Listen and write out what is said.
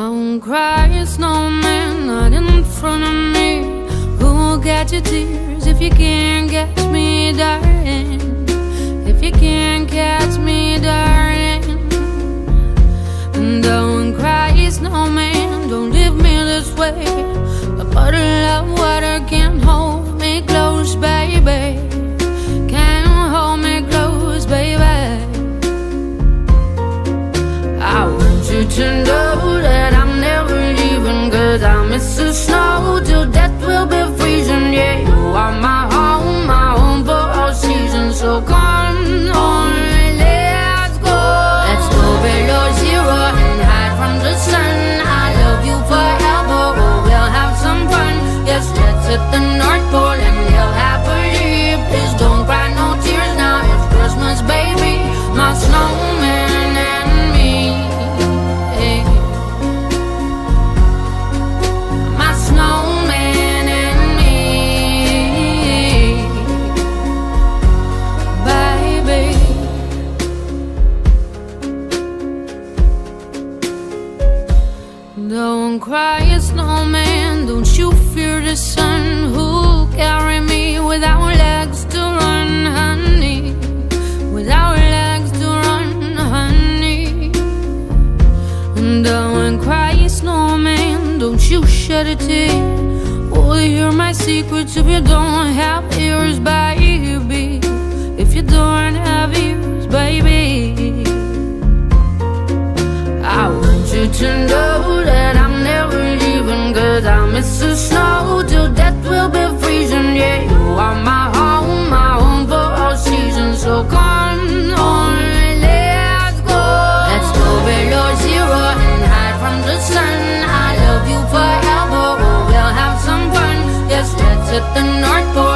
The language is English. Don't cry, snowman, not in front of me. Who'll get your tears if you can't catch me, darling? If you can't catch me, darling. And don't cry, snowman, don't leave me this way. A bottle of water can't hold me close, baby. Can't hold me close, baby. I want you to know that I'm never leaving, 'cause I miss the snow till death will be freezing. Yeah, you are my home for all seasons. So come on, let's go. Let's go below zero and hide from the sun. I love you forever, oh, we'll have some fun. Yes, let's hit the North Pole and we'll have a leap. Please don't cry, no tears now, it's Christmas, baby. My snowman. Don't cry, snowman, don't you fear the sun? Who'll carry me without legs to run, honey? Without legs to run, honey. And don't cry, snowman, don't you shed a tear. Will you hear my secrets if you don't have ears, baby? If you don't have ears, baby. I want you to know that I'm never leaving, 'cause I miss the snow till death will be freezing. Yeah, you are my home for all seasons. So come on, let's go below zero and hide from the sun. I love you forever, oh, we'll have some fun. Yes, let's hit the North Pole.